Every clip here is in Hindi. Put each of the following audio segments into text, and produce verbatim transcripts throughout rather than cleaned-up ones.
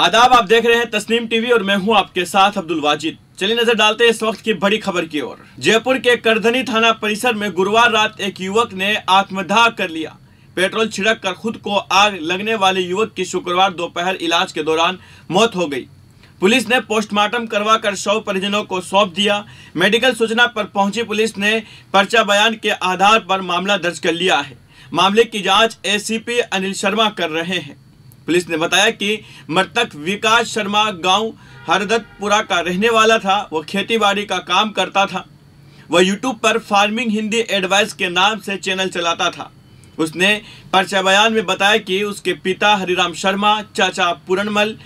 आदाब, आप देख रहे हैं तस्नीम टीवी और मैं हूं आपके साथ अब्दुल वाजिद। चलिए नजर डालते हैं इस वक्त की बड़ी खबर की ओर। जयपुर के करधनी थाना परिसर में गुरुवार रात एक युवक ने आत्मदाह कर लिया। पेट्रोल छिड़क कर खुद को आग लगने वाले युवक की शुक्रवार दोपहर इलाज के दौरान मौत हो गई। पुलिस ने पोस्टमार्टम करवा कर शव परिजनों को सौंप दिया। मेडिकल सूचना पर पहुंची पुलिस ने पर्चा बयान के आधार पर मामला दर्ज कर लिया है। मामले की जांच एसीपी अनिल शर्मा कर रहे हैं। पुलिस ने बताया कि मृतक विकास शर्मा गांव हरदत्तपुरा का रहने वाला था। वह खेतीबाड़ी का काम करता था। वह यूट्यूब पर फार्मिंग हिंदी एडवाइस के नाम से चैनल चलाता था। उसने पर्चा बयान में बताया कि उसके पिता हरिराम शर्मा, चाचा पूर्णमल,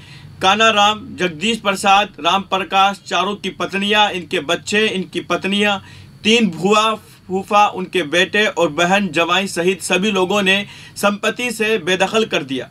कानाराम, जगदीश प्रसाद, राम प्रकाश, चारों की पत्नियां, इनके बच्चे, इनकी पत्नियां, तीन भुआ फूफा, उनके बेटे और बहन जवाई सहित सभी लोगों ने संपत्ति से बेदखल कर दिया।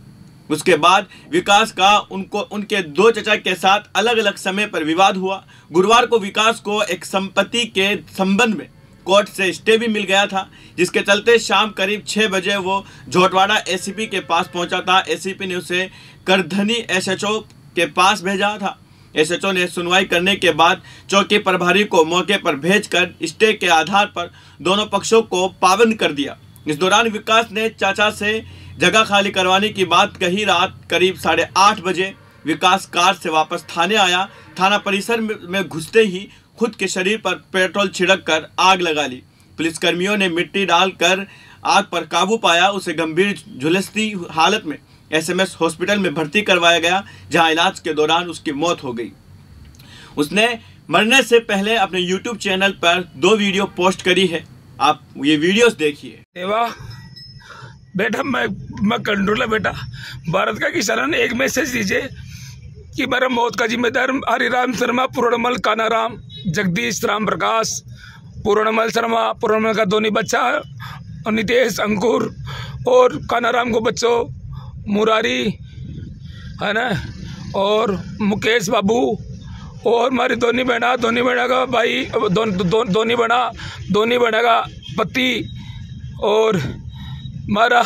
उसके बाद विकास का उनको उनके दो चचा के साथ अलग अलग समय पर विवाद हुआ। गुरुवार को विकास को एक संपत्ति के संबंध में कोर्ट से स्टे भी मिल गया था, जिसके चलते शाम करीब छः बजे वो झोटवाड़ा एसीपी के पास पहुंचा था। एसीपी ने उसे करधनी एसएचओ के पास भेजा था। एसएचओ ने सुनवाई करने के बाद चौकी प्रभारी को मौके पर भेजकर स्टे के आधार पर दोनों पक्षों को पाबंद कर दिया। इस दौरान विकास ने चाचा से जगह खाली करवाने की बात कही। रात करीब साढ़े आठ बजे विकास कार से वापस थाने आया। थाना परिसर में घुसते ही खुद के शरीर पर पेट्रोल छिड़क कर आग लगा ली। पुलिसकर्मियों ने मिट्टी डालकर आग पर काबू पाया। उसे गंभीर झुलसती हालत में एसएमएस हॉस्पिटल में भर्ती करवाया गया, जहां इलाज के दौरान उसकी मौत हो गई। उसने मरने से पहले अपने यूट्यूब चैनल पर दो वीडियो पोस्ट करी है। आप ये वीडियोस देखिए। देवा बेटा, मैं मैं कंट्रोलर बेटा, भारत का किसान, एक मैसेज दीजिए कि मेरा मौत का जिम्मेदार हरिराम शर्मा, पूर्णमल, कानाराम, जगदीश, राम प्रकाश, पूर्णमल शर्मा, पूर्णमल का दोनों बच्चा नितेश, अंकुर और कानाराम को बच्चों मुरारी है ना, और मुकेश बाबू, और हमारी दोनों बहना, दोनों बहना का भाई, दोनों दोनों बहना, दोनों बहना का पति, और मारा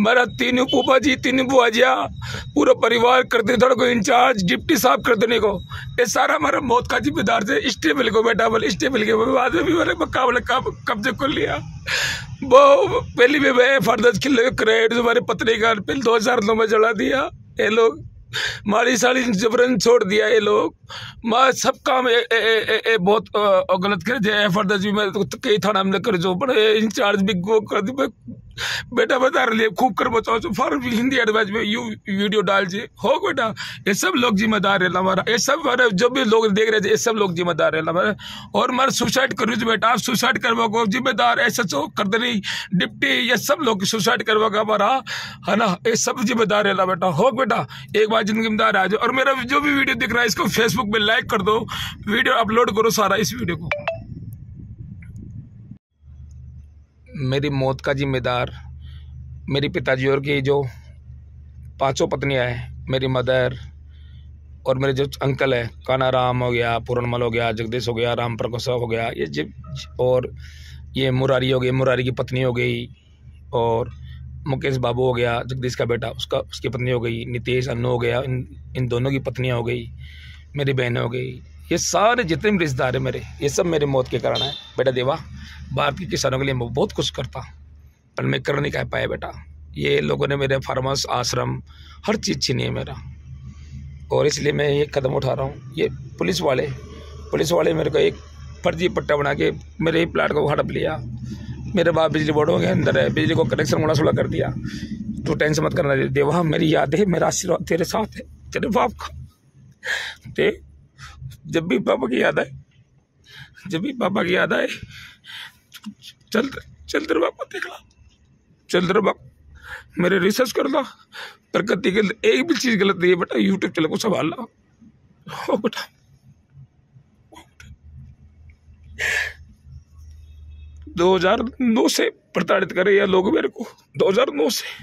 मारा तीनों फूफा जी, तीनों बुआ जिया, पूरा परिवार करते थोड़ा को इंचार्ज डिप्टी साहब कर देने को, ये सारा हमारा मौत का जिम्मेदार थे। स्टेबल को बेटा, बोले स्टेबल के बाद में भी मेरे मुकाबले कब्जे कर लिया। वो पहली भी मैं फर्दज किले क्रेड हमारे पत्नी का पहले दो हज़ार नौ में जला दिया। ये लोग मारी सारी जबरन छोड़ दिया। ये लोग मैं सब काम ए, ए, ए, ए, बहुत गलत कर दिया। फर्दज भी मैं कई थाना हमने कर जो बड़े इंचार्ज भी वो कर दी। बेटा बता रही खूब कर बताओ, फार्मिंग हिंदी एडवाइस में यू वीडियो डाल जी हो बेटा। ये सब लोग जिम्मेदार है हमारा, ये सब हमारे जो भी लोग देख रहे थे, ये सब लोग जिम्मेदार है हमारे। और हमारा सुसाइड करो जो बेटा, आप सुसाइड करवा को जिम्मेदार एस एच ओ करदनी डिप्टी, ये सब लोग सुसाइड करवा का हमारा है ना, ये सब जिम्मेदार है बेटा। हो बेटा, एक बार जिंदगी में दार आ जाओ। और मेरा जो भी वीडियो दिख रहा है, इसको फेसबुक पर लाइक कर दो, वीडियो अपलोड करो सारा इस वीडियो को। मेरी मौत का जिम्मेदार मेरे पिताजी और की जो पांचों पत्नियां हैं, मेरी मदर और मेरे जो अंकल है, कानाराम हो गया, पूर्णमल हो गया, जगदीश हो गया, राम प्रकाश हो गया, ये जिप और ये मुरारी हो गई, मुरारी की पत्नी हो गई, और मुकेश बाबू हो गया, जगदीश का बेटा, उसका उसकी पत्नी हो गई, नितेश अन्नू हो गया, इन इन दोनों की पत्नियाँ हो गई, मेरी बहनें हो गई। ये सारे जितने भी रिश्तेदार हैं मेरे, ये सब मेरे मौत के कारण है बेटा। देवा, भारत के किसानों के लिए मैं बहुत कुछ करता, पर मैं कर नहीं कह पाया बेटा। ये लोगों ने मेरे फार्मर्स आश्रम हर चीज़ छीनी है मेरा, और इसलिए मैं ये कदम उठा रहा हूँ। ये पुलिस वाले पुलिस वाले मेरे को एक फर्जी पट्टा बना के मेरे ही प्लाट को हड़प लिया। मेरे बाप बिजली बोर्डों के अंदर है, बिजली को कनेक्शन उड़ा सुड़ा कर दिया। तो टेंशन मत करना देवा, मेरी याद है, मेरा आशीर्वाद तेरे साथ है, तेरे बाप का। ते जब भी पापा की याद आए, जब भी पापा की याद आए, चल चल तेरे बाप को देखला, चल तेरे बाप मेरे रिसर्च कर ला, प्रकृति के एक भी चीज़ गलत नहीं है बेटा। यूट्यूब चैनल को संभाल ला हो बेटा। दो हजार नौ से प्रताड़ित करे ये लोग मेरे को, दो हजार नौ से।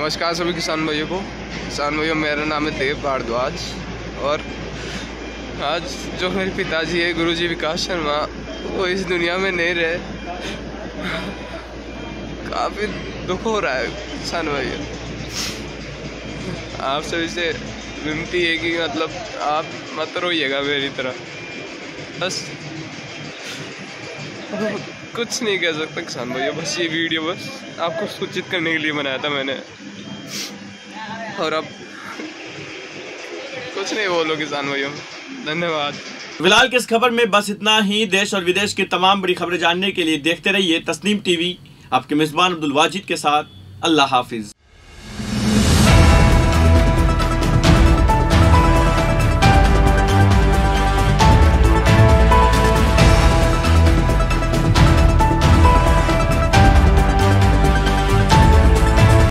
नमस्कार सभी किसान भाइयों को। किसान भाइयों, मेरा नाम है देव भारद्वाज, और आज जो मेरे पिताजी है गुरुजी विकास शर्मा, वो इस दुनिया में नहीं रहे। काफ़ी दुख हो रहा है किसान भाइयों। आप सभी से विनती है कि मतलब आप मत रोइएगा मेरी तरह, बस कुछ नहीं कह सकता किसान भैया। बस ये वीडियो बस आपको सूचित करने के लिए बनाया था मैंने, और अब कुछ नहीं बोलो किसान भैया, धन्यवाद। फिलहाल किस खबर में बस इतना ही। देश और विदेश की तमाम बड़ी खबरें जानने के लिए देखते रहिए तस्नीम टीवी, आपके मेजबान अब्दुल वाजिद के साथ। अल्लाह हाफिज।